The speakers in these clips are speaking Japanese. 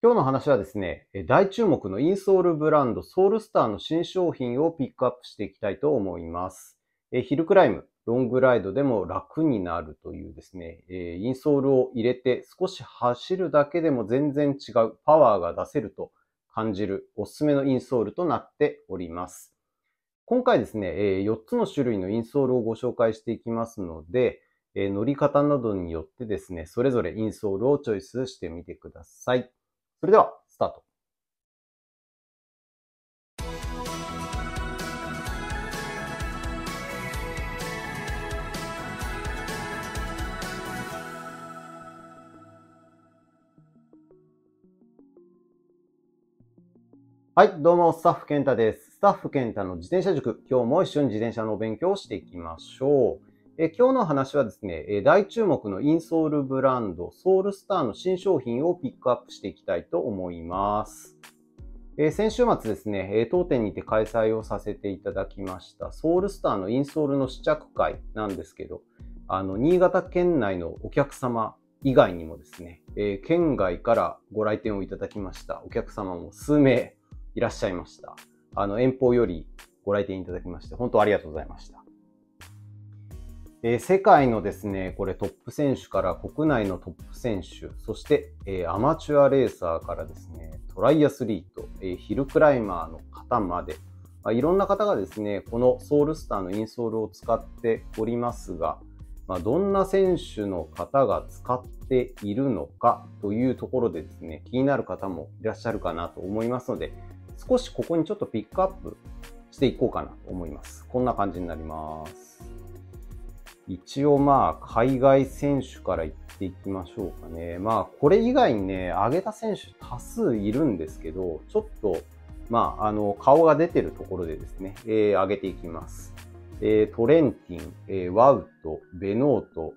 今日の話はですね、大注目のインソールブランドソールスターの新商品をピックアップしていきたいと思います。ヒルクライム、ロングライドでも楽になるというですね、インソールを入れて少し走るだけでも全然違うパワーが出せると感じるおすすめのインソールとなっております。今回ですね、4つの種類のインソールをご紹介していきますので、乗り方などによってですね、それぞれインソールをチョイスしてみてください。それでは、スタート。はい、どうも、スタッフ健太です。スタッフ健太の自転車塾。今日も一緒に自転車のお勉強をしていきましょう。今日の話はですね、大注目のインソールブランド、ソールスターの新商品をピックアップしていきたいと思います。先週末ですね、当店にて開催をさせていただきました、ソールスターのインソールの試着会なんですけど、新潟県内のお客様以外にもですね、県外からご来店をいただきましたお客様も数名いらっしゃいました。遠方よりご来店いただきまして、本当ありがとうございました。世界のですね、これトップ選手から国内のトップ選手、そして、アマチュアレーサーからですね、トライアスリート、ヒルクライマーの方まで、いろんな方がですね、このソールスターのインソールを使っておりますが、どんな選手の方が使っているのかというところでですね、気になる方もいらっしゃるかなと思いますので、少しここにちょっとピックアップしていこうかなと思います。こんな感じになります。一応海外選手から言っていきましょうかね。これ以外にね、挙げた選手多数いるんですけど、ちょっと、顔が出てるところでですね、挙げていきます。トレンティン、ワウト、ベノート、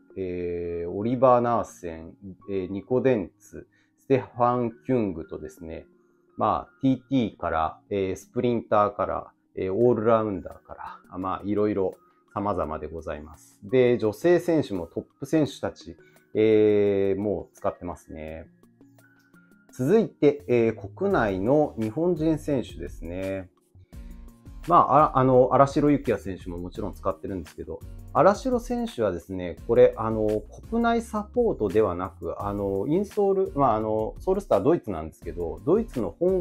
オリバー・ナーセン、ニコ・デンツ、ステファン・キュングとですね、TT から、スプリンターから、オールラウンダーから、いろいろ様々でございます。で、女性選手もトップ選手たち、もう使ってますね。続いて、国内の日本人選手ですね。荒城幸也選手ももちろん使ってるんですけど、荒城選手はですね、これ、国内サポートではなく、インソール、ソールスタードイツなんですけど、ドイツの本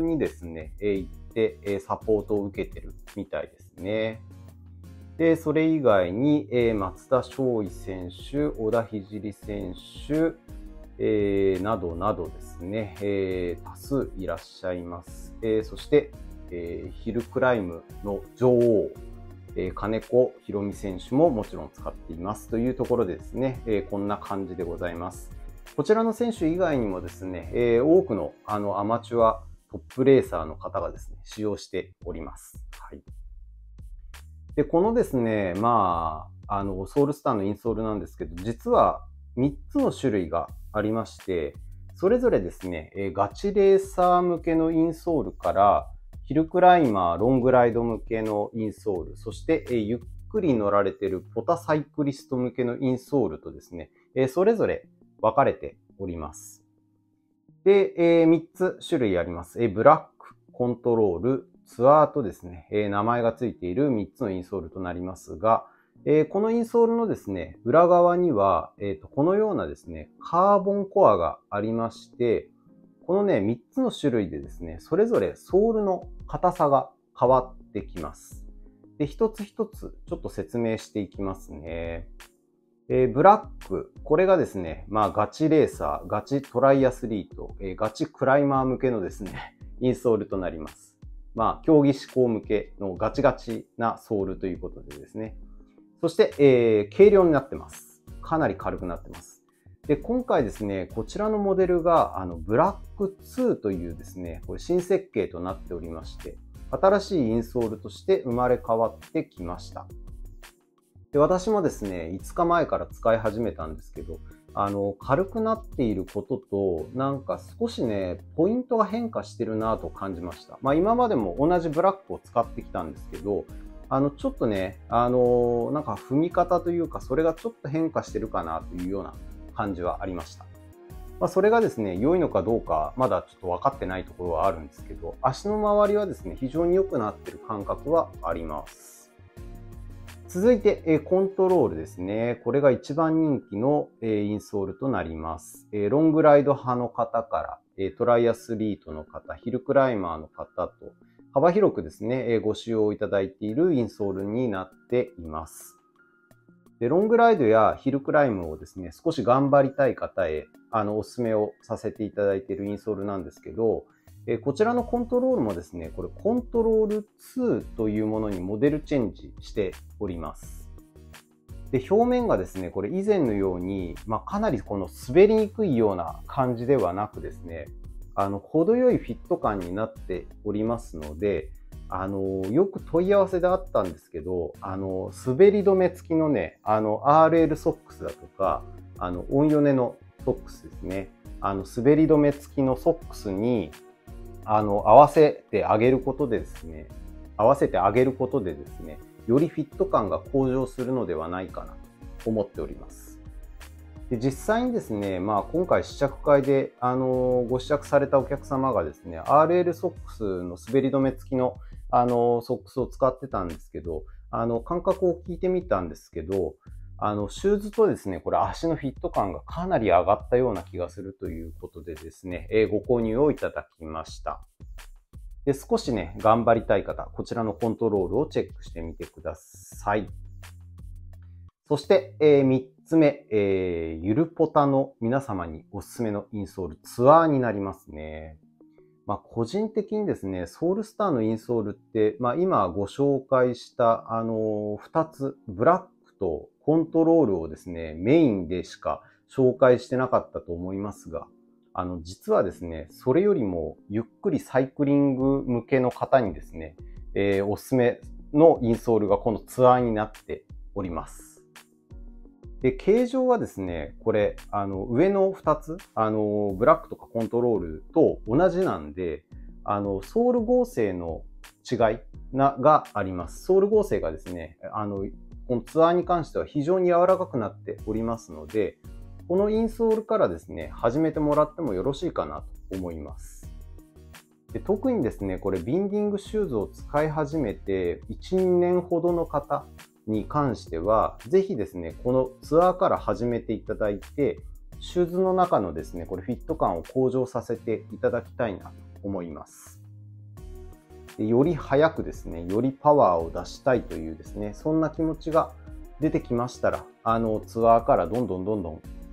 国にですね、行って、サポートを受けてるみたいですね。で、それ以外に、松田翔一選手、小田聖選手、などなどですね、多数いらっしゃいます。そして、ヒルクライムの女王、金子博美選手ももちろん使っていますというところでですね、こんな感じでございます。こちらの選手以外にもですね、多くのアマチュアトップレーサーの方がですね、使用しております。はい、でこのですね、ソールスターのインソールなんですけど、実は3つの種類がありまして、それぞれですね、ガチレーサー向けのインソールから、ヒルクライマー、ロングライド向けのインソール、そしてゆっくり乗られているポタサイクリスト向けのインソールとですね、それぞれ分かれております。で、3つ種類あります。ブラック、コントロール、ツアーとですね、名前がついている3つのインソールとなりますが、このインソールのですね、裏側には、このようなですね、カーボンコアがありまして、このね、3つの種類でですね、それぞれソールの硬さが変わってきます。で、一つ一つちょっと説明していきますね。ブラック、これがですね、ガチレーサー、ガチトライアスリート、ガチクライマー向けのですね、インソールとなります。競技志向向けのガチガチなソールということでですね。そして、軽量になってます。かなり軽くなってます。で今回ですね、こちらのモデルがブラック2というですね、これ新設計となっておりまして、新しいインソールとして生まれ変わってきました。で私もですね、5日前から使い始めたんですけど、軽くなっていることと、なんか少しね、ポイントが変化してるなぁと感じました。今までも同じブラックを使ってきたんですけど、ちょっとね、なんか踏み方というか、それがちょっと変化してるかなというような感じはありました。それがですね、良いのかどうか、まだちょっと分かってないところはあるんですけど、足の周りはですね、非常に良くなってる感覚はあります。続いて、コントロールですね。これが一番人気のインソールとなります。ロングライド派の方から、トライアスリートの方、ヒルクライマーの方と、幅広くですね、ご使用いただいているインソールになっています。でロングライドやヒルクライムをですね、少し頑張りたい方へおすすめをさせていただいているインソールなんですけど、こちらのコントロールもですね、これコントロール2というものにモデルチェンジしております。で表面がですね、これ以前のように、かなりこの滑りにくいような感じではなくですね、程よいフィット感になっておりますので、よく問い合わせであったんですけど、滑り止め付きのね、RL ソックスだとか、オンヨネのソックスですね。滑り止め付きのソックスに、合わせてあげることでですね、よりフィット感が向上するのではないかなと思っております。で実際にですね、今回試着会で、ご試着されたお客様がですね、RL ソックスの滑り止め付きの、ソックスを使ってたんですけど、感覚を聞いてみたんですけど、シューズとですね、これ足のフィット感がかなり上がったような気がするということでですね、ご購入をいただきました。で少しね、頑張りたい方、こちらのコントロールをチェックしてみてください。そして、3つ目、ゆるポタの皆様におすすめのインソールツアーになりますね。個人的にですね、ソールスターのインソールって、今ご紹介した2つ、ブラックとコントロールをですね、メインでしか紹介してなかったと思いますが、実はですね、それよりもゆっくりサイクリング向けの方にですね、おすすめのインソールがこのツアーになっております。で形状はですね、これ、上の2つ、ブラックとかコントロールと同じなんで、ソール剛性の違いがあります。ソール剛性がですね、このツアーに関しては非常に柔らかくなっておりますので、このインソールからですね、始めてもらってもよろしいかなと思います。で特にですね、これ、ビンディングシューズを使い始めて1、2年ほどの方、に関しては、ぜひですね、このツアーから始めていただいて、シューズの中のですね、これフィット感を向上させていただきたいなと思います。でより早くですね、よりパワーを出したいというですね、そんな気持ちが出てきましたら、ツアーからどんどん、ア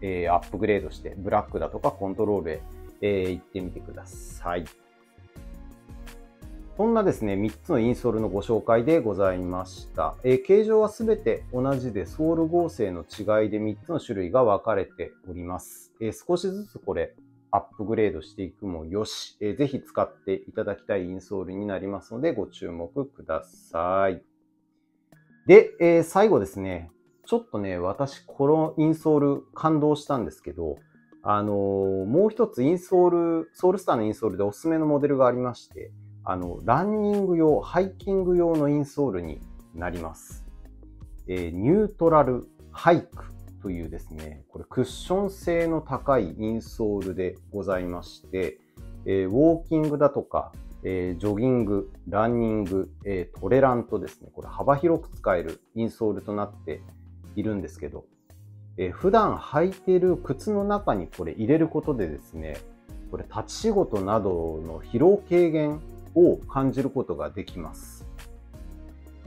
ップグレードして、ブラックだとかコントロールへ、行ってみてください。そんなですね、3つのインソールのご紹介でございました。形状は全て同じで、ソール剛性の違いで3つの種類が分かれております。少しずつこれ、アップグレードしていくもよし、ぜひ使っていただきたいインソールになりますので、ご注目ください。で、最後ですね、ちょっとね、私、このインソール感動したんですけど、もう一つインソール、ソールスターのインソールでおすすめのモデルがありまして、ランニング用、ハイキング用のインソールになります。ニュートラルハイクというですね、これクッション性の高いインソールでございまして、ウォーキングだとか、ジョギング、ランニング、トレランとですね、これ幅広く使えるインソールとなっているんですけど、普段履いている靴の中にこれ入れることでですね、これ立ち仕事などの疲労軽減を感じることができます。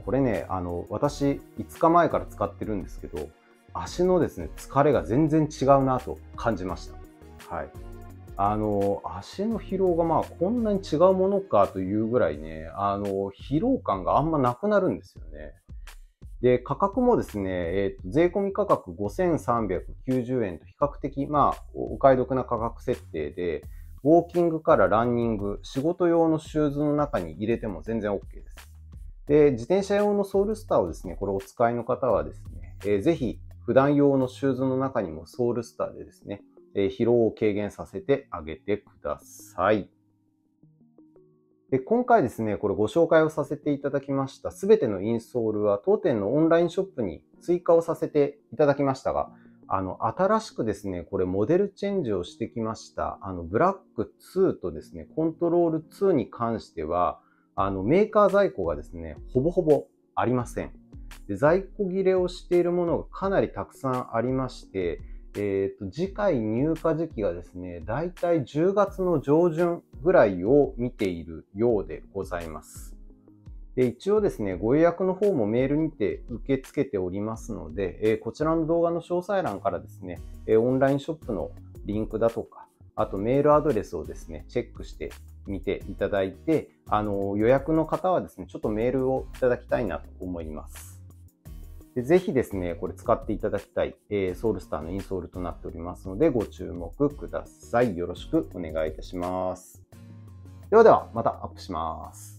これね、私5日前から使ってるんですけど、足のですね、疲れが全然違うなと感じました。はい。足の疲労がこんなに違うものかというぐらいね、疲労感があんまなくなるんですよね。で、価格もですね、税込み価格5390円と比較的、お買い得な価格設定で、ウォーキングからランニング、仕事用のシューズの中に入れても全然 OK です。で、自転車用のソールスターをですね、これお使いの方はですね、ぜひ普段用のシューズの中にもソールスターでですね、疲労を軽減させてあげてください。で今回ですね、これご紹介をさせていただきましたすべてのインソールは当店のオンラインショップに追加をさせていただきましたが、新しくですね、これモデルチェンジをしてきました。ブラック2とですね、コントロール2に関しては、メーカー在庫がですね、ほぼほぼありません。で、在庫切れをしているものがかなりたくさんありまして、次回入荷時期がですね、だいたい10月の上旬ぐらいを見ているようでございます。で、一応ですね、ご予約の方もメールにて受け付けておりますので、こちらの動画の詳細欄からですね、オンラインショップのリンクだとか、あとメールアドレスをですね、チェックしてみていただいて、予約の方はですね、ちょっとメールをいただきたいなと思います。で、ぜひですね、これ使っていただきたい、ソールスターのインソールとなっておりますので、ご注目ください。よろしくお願いいたします。ではでは、またアップします。